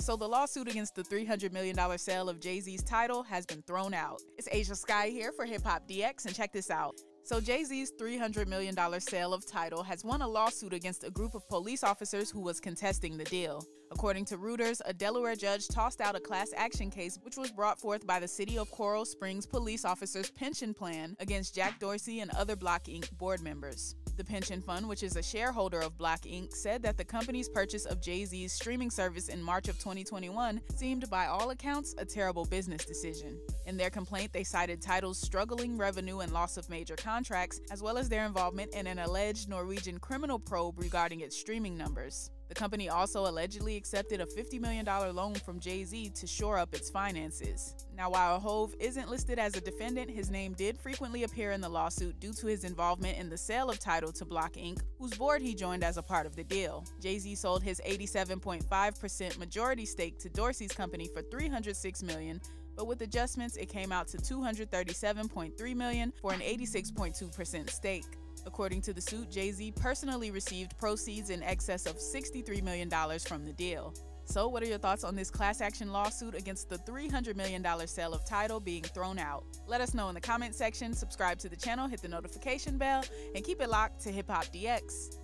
So the lawsuit against the $300 million sale of Jay Z's Tidal has been thrown out. It's Ashia Skye here for Hip Hop DX, and check this out. So Jay Z's $300 million sale of Tidal has won a lawsuit against a group of police officers who was contesting the deal. According to Reuters, a Delaware judge tossed out a class action case which was brought forth by the city of Coral Springs police officers' pension plan against Jack Dorsey and other Block Inc. board members. The pension fund, which is a shareholder of Block Inc., said that the company's purchase of Jay-Z's streaming service in March of 2021 seemed, by all accounts, a terrible business decision. In their complaint, they cited Tidal's struggling revenue and loss of major contracts, as well as their involvement in an alleged Norwegian criminal probe regarding its streaming numbers. The company also allegedly accepted a $50 million loan from Jay Z to shore up its finances. Now, while Hove isn't listed as a defendant, his name did frequently appear in the lawsuit due to his involvement in the sale of Tidal to Block Inc., whose board he joined as a part of the deal. Jay Z sold his 87.5% majority stake to Dorsey's company for $306 million, but with adjustments, it came out to $237.3 million for an 86.2% stake. According to the suit, Jay Z personally received proceeds in excess of $63 million from the deal. So, what are your thoughts on this class action lawsuit against the $300 million sale of Tidal being thrown out? Let us know in the comment section, subscribe to the channel, hit the notification bell, and keep it locked to Hip Hop DX.